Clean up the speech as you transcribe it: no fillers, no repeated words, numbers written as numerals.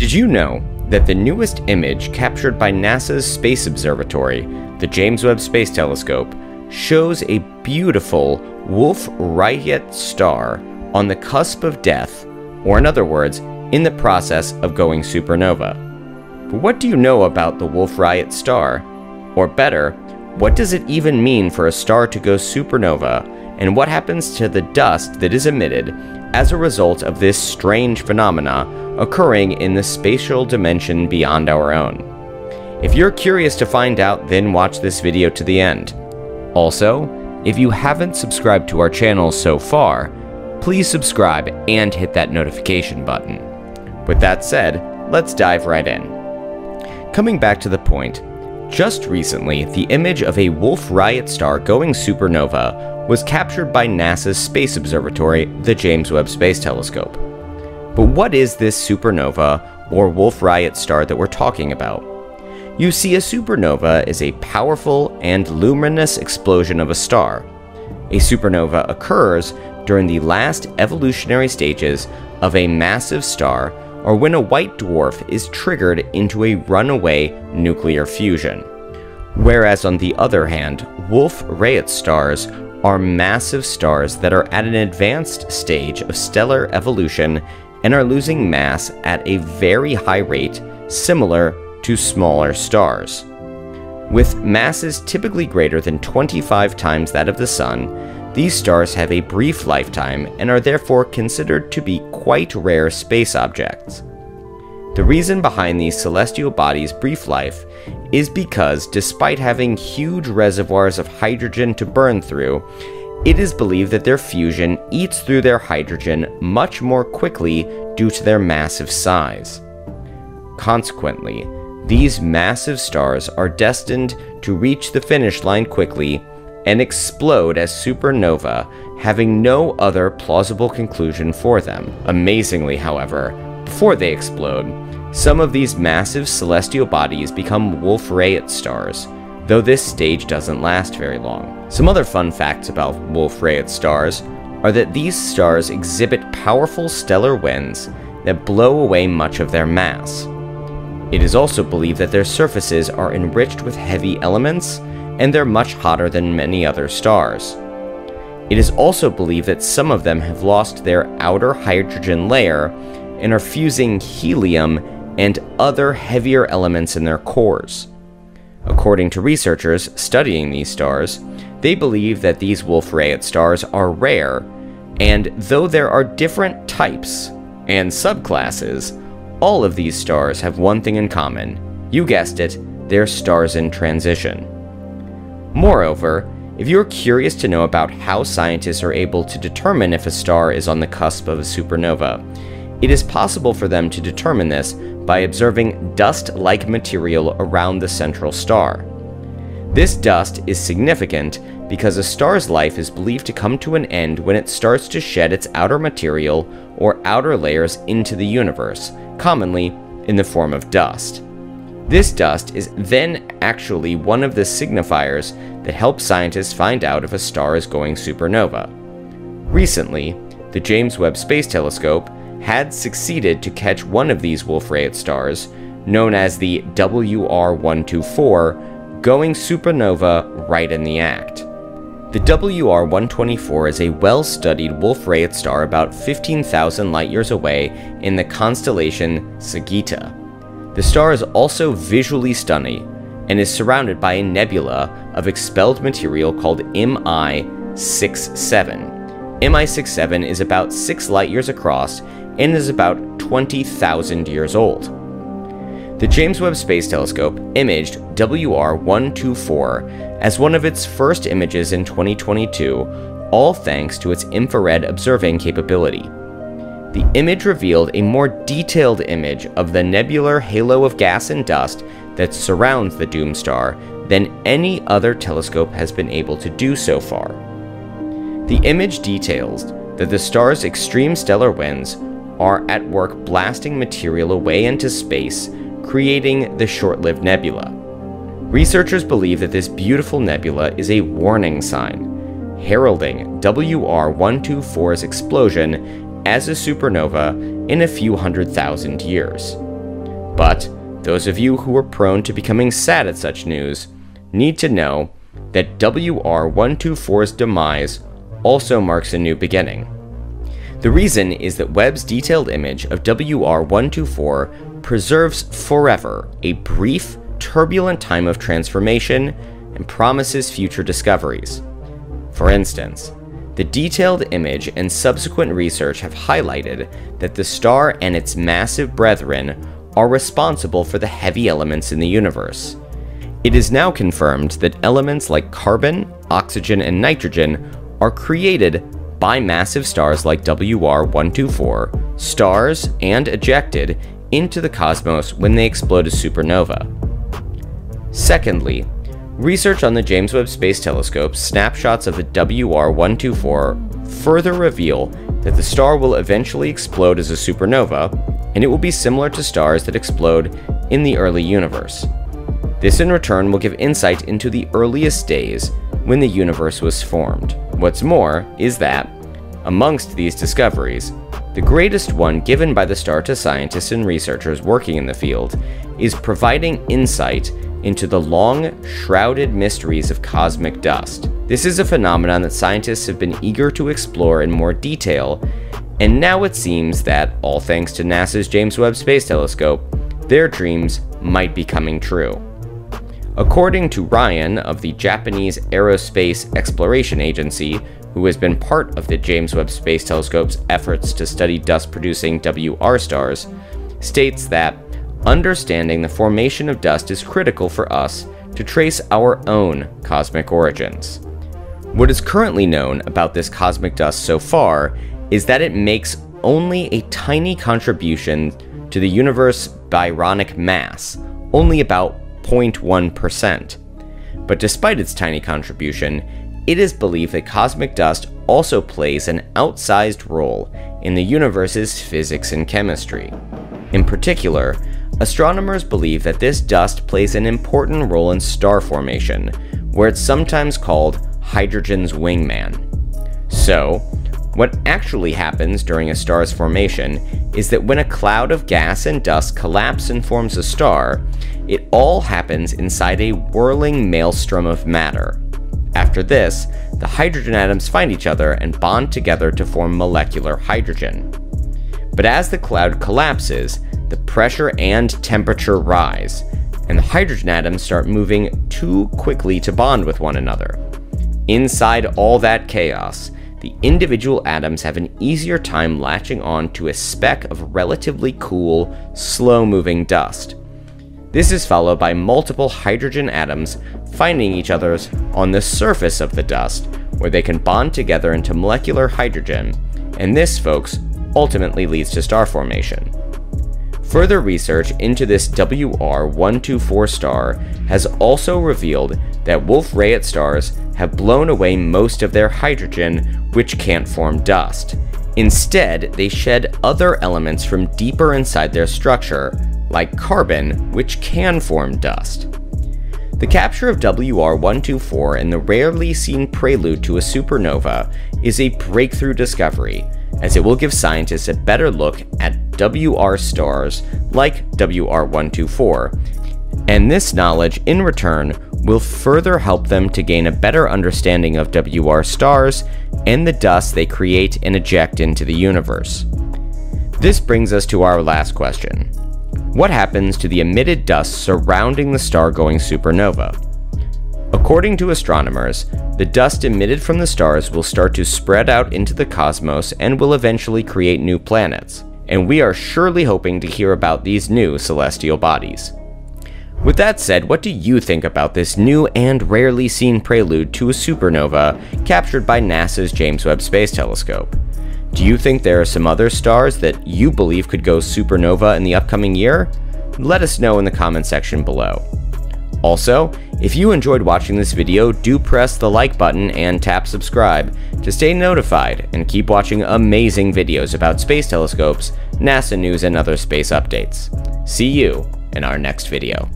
Did you know that the newest image captured by NASA's space observatory, the James Webb Space Telescope, shows a beautiful Wolf-Rayet star on the cusp of death, or in other words, in the process of going supernova? But what do you know about the Wolf-Rayet star? Or better, what does it even mean for a star to go supernova, and what happens to the dust that is emitted as a result of this strange phenomena occurring in the spatial dimension beyond our own? If you're curious to find out, then watch this video to the end. Also, if you haven't subscribed to our channel so far, please subscribe and hit that notification button. With that said, let's dive right in. Coming back to the point, just recently, the image of a Wolf-Rayet star going supernova was captured by NASA's space observatory, the James Webb Space Telescope. But what is this supernova or Wolf-Rayet star that we're talking about? You see, a supernova is a powerful and luminous explosion of a star. A supernova occurs during the last evolutionary stages of a massive star, or when a white dwarf is triggered into a runaway nuclear fusion. Whereas on the other hand, Wolf-Rayet stars are massive stars that are at an advanced stage of stellar evolution and are losing mass at a very high rate, similar to smaller stars. With masses typically greater than 25 times that of the Sun, these stars have a brief lifetime and are therefore considered to be quite rare space objects. The reason behind these celestial bodies' brief life is because, despite having huge reservoirs of hydrogen to burn through, it is believed that their fusion eats through their hydrogen much more quickly due to their massive size. Consequently, these massive stars are destined to reach the finish line quickly and explode as supernova, having no other plausible conclusion for them. Amazingly, however, before they explode, some of these massive celestial bodies become Wolf-Rayet stars, though this stage doesn't last very long. Some other fun facts about Wolf-Rayet stars are that these stars exhibit powerful stellar winds that blow away much of their mass. It is also believed that their surfaces are enriched with heavy elements, and they're much hotter than many other stars. It is also believed that some of them have lost their outer hydrogen layer and are fusing helium and other heavier elements in their cores. According to researchers studying these stars, they believe that these Wolf-Rayet stars are rare, and though there are different types and subclasses, all of these stars have one thing in common. You guessed it, they're stars in transition. Moreover, if you're curious to know about how scientists are able to determine if a star is on the cusp of a supernova, it is possible for them to determine this by observing dust-like material around the central star. This dust is significant because a star's life is believed to come to an end when it starts to shed its outer material or outer layers into the universe, commonly in the form of dust. This dust is then actually one of the signifiers that help scientists find out if a star is going supernova. Recently, the James Webb Space Telescope had succeeded to catch one of these Wolf-Rayet stars, known as the WR 124, going supernova right in the act. The WR 124 is a well-studied Wolf-Rayet star about 15,000 light-years away in the constellation Sagitta. The star is also visually stunning and is surrounded by a nebula of expelled material called MI67. MI67 is about 6 light-years across and is about 20,000 years old. The James Webb Space Telescope imaged WR 124 as one of its first images in 2022, all thanks to its infrared observing capability. The image revealed a more detailed image of the nebular halo of gas and dust that surrounds the Doom Star than any other telescope has been able to do so far. The image details that the star's extreme stellar winds are at work blasting material away into space, creating the short-lived nebula. Researchers believe that this beautiful nebula is a warning sign, heralding WR 124's explosion as a supernova in a few 100,000 years. But those of you who are prone to becoming sad at such news need to know that WR 124's demise also marks a new beginning. The reason is that Webb's detailed image of WR 124 preserves forever a brief, turbulent time of transformation and promises future discoveries. For instance, the detailed image and subsequent research have highlighted that the star and its massive brethren are responsible for the heavy elements in the universe. It is now confirmed that elements like carbon, oxygen, and nitrogen are created by massive stars like WR 124, stars, and ejected into the cosmos when they explode as supernova. Secondly, research on the James Webb Space Telescope snapshots of the WR 124 further reveal that the star will eventually explode as a supernova, and it will be similar to stars that explode in the early universe. This in return will give insight into the earliest days when the universe was formed. What's more is that, amongst these discoveries, the greatest one given by the star to scientists and researchers working in the field is providing insight into the long, shrouded mysteries of cosmic dust. This is a phenomenon that scientists have been eager to explore in more detail, and now it seems that, all thanks to NASA's James Webb Space Telescope, their dreams might be coming true. According to Ryan of the Japanese Aerospace Exploration Agency, who has been part of the James Webb Space Telescope's efforts to study dust-producing WR stars, states that understanding the formation of dust is critical for us to trace our own cosmic origins. What is currently known about this cosmic dust so far is that it makes only a tiny contribution to the universe's baryonic mass, only about 0.1%. But despite its tiny contribution, it is believed that cosmic dust also plays an outsized role in the universe's physics and chemistry. In particular, astronomers believe that this dust plays an important role in star formation, where it's sometimes called hydrogen's wingman. So, what actually happens during a star's formation is that when a cloud of gas and dust collapses and forms a star, it all happens inside a whirling maelstrom of matter. After this, the hydrogen atoms find each other and bond together to form molecular hydrogen. But as the cloud collapses, the pressure and temperature rise, and the hydrogen atoms start moving too quickly to bond with one another. Inside all that chaos, the individual atoms have an easier time latching on to a speck of relatively cool, slow-moving dust. This is followed by multiple hydrogen atoms finding each other on the surface of the dust, where they can bond together into molecular hydrogen, and this, folks, ultimately leads to star formation. Further research into this WR 124 star has also revealed that Wolf-Rayet stars have blown away most of their hydrogen, which can't form dust. Instead, they shed other elements from deeper inside their structure, like carbon, which can form dust. The capture of WR 124 in the rarely seen prelude to a supernova is a breakthrough discovery, as it will give scientists a better look at WR stars like WR 124, and this knowledge in return will further help them to gain a better understanding of WR stars and the dust they create and eject into the universe. This brings us to our last question. What happens to the emitted dust surrounding the star-going supernova? According to astronomers, the dust emitted from the stars will start to spread out into the cosmos and will eventually create new planets, and we are surely hoping to hear about these new celestial bodies. With that said, what do you think about this new and rarely seen prelude to a supernova captured by NASA's James Webb Space Telescope? Do you think there are some other stars that you believe could go supernova in the upcoming year? Let us know in the comment section below. Also, if you enjoyed watching this video, do press the like button and tap subscribe to stay notified and keep watching amazing videos about space telescopes, NASA news, and other space updates. See you in our next video.